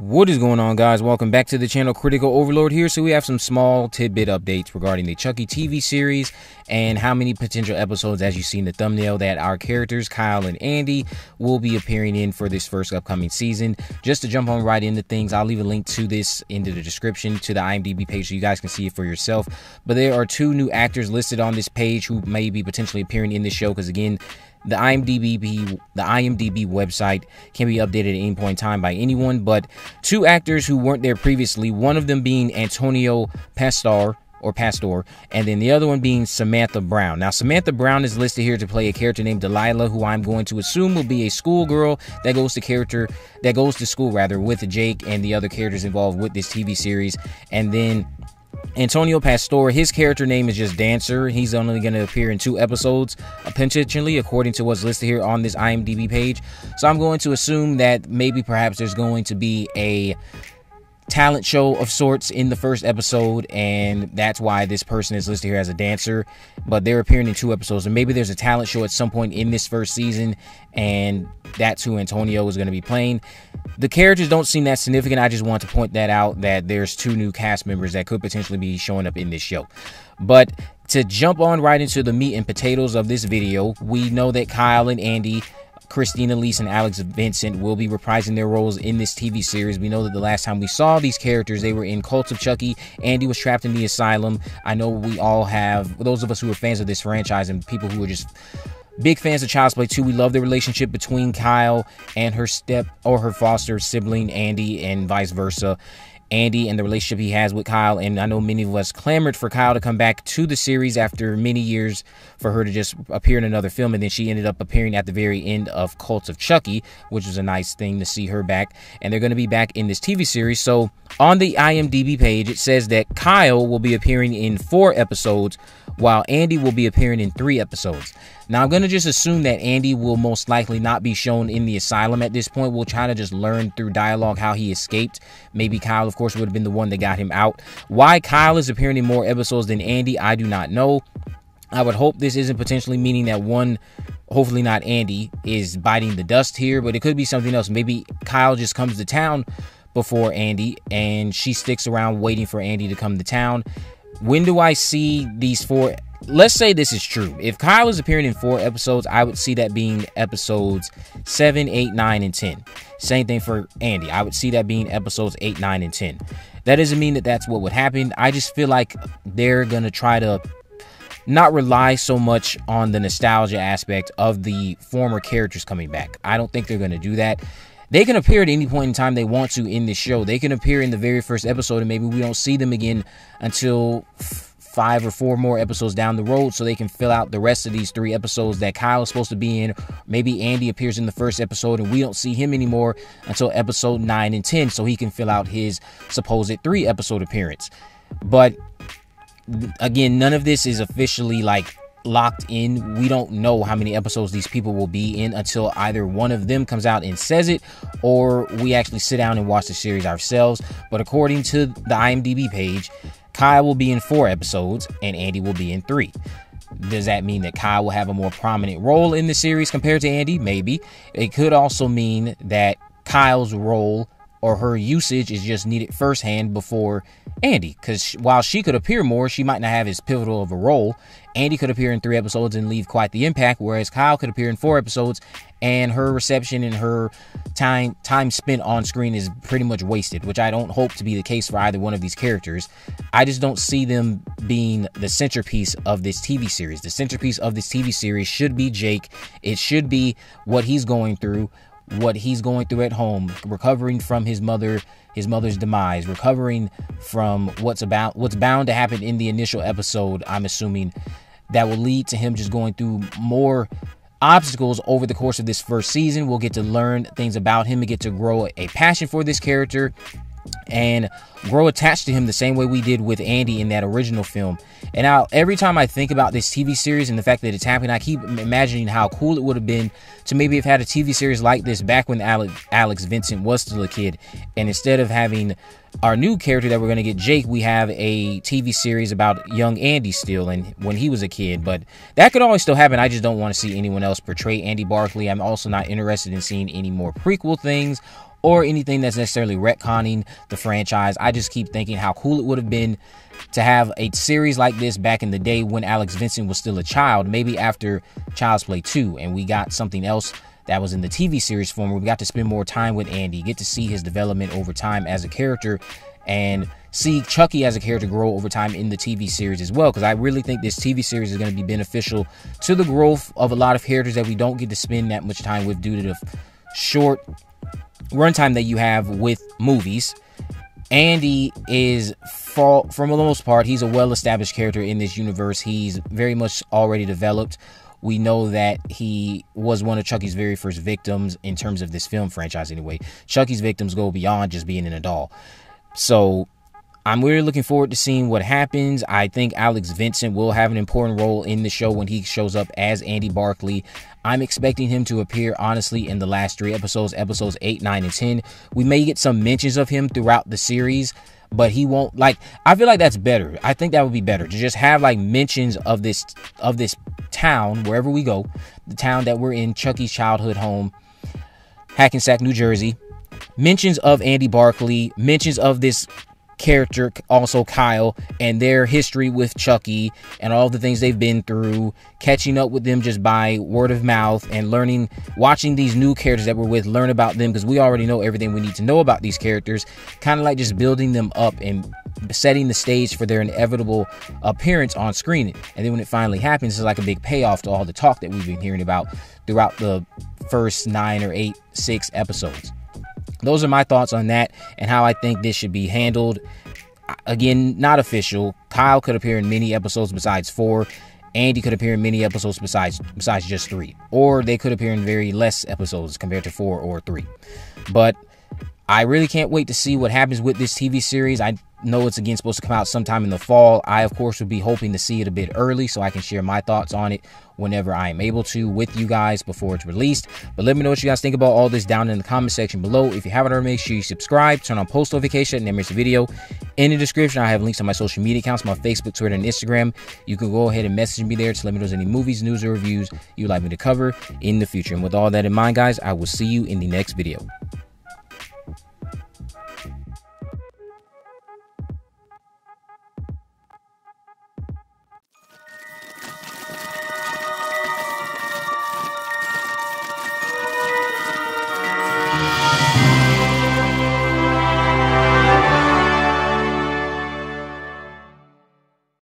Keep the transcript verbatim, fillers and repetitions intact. What is going on, guys? Welcome back to the channel. Critical Overlord here. So we have some small tidbit updates regarding the Chucky T V series and how many potential episodes, as you see in the thumbnail, that our characters Kyle and Andy will be appearing in for this first upcoming season. Just to jump on right into things, I'll leave a link to this into the description to the IMDb page so you guys can see it for yourself. But there are two new actors listed on this page who may be potentially appearing in this show, because again, The IMDb, the IMDb website can be updated at any point in time by anyone, but two actors who weren't there previously, one of them being Antonio Pastor, or Pastor, and then the other one being Samantha Brown. Now, Samantha Brown is listed here to play a character named Delilah, who I'm going to assume will be a schoolgirl that goes to character that goes to school rather with Jake and the other characters involved with this T V series. And then Antonio Pastor, his character name is just Dancer. He's only going to appear in two episodes, potentially, according to what's listed here on this IMDb page. So I'm going to assume that maybe perhaps there's going to be a talent show of sorts in the first episode, and that's why this person is listed here as a dancer, but they're appearing in two episodes, and maybe there's a talent show at some point in this first season, and that's who Antonio is going to be playing. The characters don't seem that significant. I just want to point that out, that there's two new cast members that could potentially be showing up in this show. But to jump on right into the meat and potatoes of this video, we know that Kyle and Andy, Christine Elise, and Alex Vincent will be reprising their roles in this T V series. We know that the last time we saw these characters, they were in Cult of Chucky. Andy was trapped in the asylum. I know we all have, those of us who are fans of this franchise and people who are just big fans of Child's Play two, we love the relationship between Kyle and her step or her foster sibling, Andy, and vice versa. Andy and the relationship he has with Kyle, and I know many of us clamored for Kyle to come back to the series after many years for her to just appear in another film, and then she ended up appearing at the very end of Cult of Chucky, which was a nice thing to see her back, and they're going to be back in this T V series. So on the IMDb page, it says that Kyle will be appearing in four episodes while Andy will be appearing in three episodes. Now, I'm going to just assume that Andy will most likely not be shown in the asylum at this point. We'll try to just learn through dialogue how he escaped. Maybe Kyle, of course, would have been the one that got him out. Why Kyle is appearing in more episodes than Andy, I do not know. I would hope this isn't potentially meaning that one, hopefully not Andy, is biting the dust here, but it could be something else. Maybe Kyle just comes to town before Andy, and she sticks around waiting for Andy to come to town. When do I see these four? Let's say this is true. If Kyle is appearing in four episodes, I would see that being episodes seven, eight, nine, and ten. Same thing for Andy. I would see that being episodes eight, nine, and ten. That doesn't mean that that's what would happen. I just feel like they're going to try to not rely so much on the nostalgia aspect of the former characters coming back. I don't think they're going to do that. They can appear at any point in time they want to in this show. They can appear in the very first episode, and maybe we don't see them again until five or four more episodes down the road, so they can fill out the rest of these three episodes that Kyle is supposed to be in. Maybe Andy appears in the first episode, and we don't see him anymore until episode nine and ten, so he can fill out his supposed three-episode appearance. But again, none of this is officially, like, locked in. We don't know how many episodes these people will be in until either one of them comes out and says it, or we actually sit down and watch the series ourselves. But according to the IMDb page, Kyle will be in four episodes and Andy will be in three. Does that mean that Kyle will have a more prominent role in the series compared to Andy? Maybe. It could also mean that Kyle's role or her usage is just needed firsthand before Andy, because while she could appear more, she might not have as pivotal of a role. Andy could appear in three episodes and leave quite the impact, whereas Kyle could appear in four episodes, and her reception and her time time spent on screen is pretty much wasted, which I don't hope to be the case for either one of these characters. I just don't see them being the centerpiece of this T V series. The centerpiece of this T V series should be Jake. It should be what he's going through, what he's going through at home, recovering from his mother, his mother's demise, recovering from what's about what's bound to happen in the initial episode, I'm assuming, that will lead to him just going through more obstacles over the course of this first season. We'll get to learn things about him and get to grow a passion for this character and grow attached to him the same way we did with Andy in that original film. And now, every time I think about this T V series and the fact that it's happening, I keep imagining how cool it would have been to maybe have had a T V series like this back when Alex, Alex Vincent was still a kid, and instead of having our new character that we're going to get, Jake, we have a T V series about young Andy still and when he was a kid, but that could always still happen. I just don't want to see anyone else portray Andy Barclay. I'm also not interested in seeing any more prequel things or anything that's necessarily retconning the franchise. I just keep thinking how cool it would have been to have a series like this back in the day when Alex Vincent was still a child, maybe after Child's Play two, and we got something else that was in the T V series form where we got to spend more time with Andy, get to see his development over time as a character, and see Chucky as a character grow over time in the T V series as well, because I really think this T V series is going to be beneficial to the growth of a lot of characters that we don't get to spend that much time with due to the short runtime that you have with movies. Andy is, for, for the most part, he's a well-established character in this universe. He's very much already developed. We know that he was one of Chucky's very first victims in terms of this film franchise anyway. Chucky's victims go beyond just being in a doll. So I'm really looking forward to seeing what happens. I think Alex Vincent will have an important role in the show when he shows up as Andy Barclay. I'm expecting him to appear, honestly, in the last three episodes, episodes eight, nine, and ten. We may get some mentions of him throughout the series, but he won't, like, I feel like that's better. I think that would be better to just have like mentions of this of this town wherever we go, the town that we're in, Chucky's childhood home, Hackensack, New Jersey. Mentions of Andy Barclay, mentions of this character, also Kyle, and their history with Chucky and all the things they've been through, catching up with them just by word of mouth and learning, watching these new characters that we're with, learn about them, because we already know everything we need to know about these characters, kind of like just building them up and setting the stage for their inevitable appearance on screen. And then when it finally happens, it's like a big payoff to all the talk that we've been hearing about throughout the first nine or eight, six episodes. Those are my thoughts on that and how I think this should be handled. Again, not official. Kyle could appear in many episodes besides four. Andy could appear in many episodes besides besides just three. Or they could appear in very less episodes compared to four or three. But I really can't wait to see what happens with this T V series. I know it's, again, supposed to come out sometime in the fall. I, of course, would be hoping to see it a bit early so I can share my thoughts on it whenever I am able to with you guys before it's released. But let me know what you guys think about all this down in the comment section below. If you haven't already, make sure you subscribe, turn on post notification, and miss the video. In the description, I have links to my social media accounts, my Facebook, Twitter, and Instagram. You can go ahead and message me there to let me know if there's any movies, news, or reviews you'd like me to cover in the future. And with all that in mind, guys, I will see you in the next video.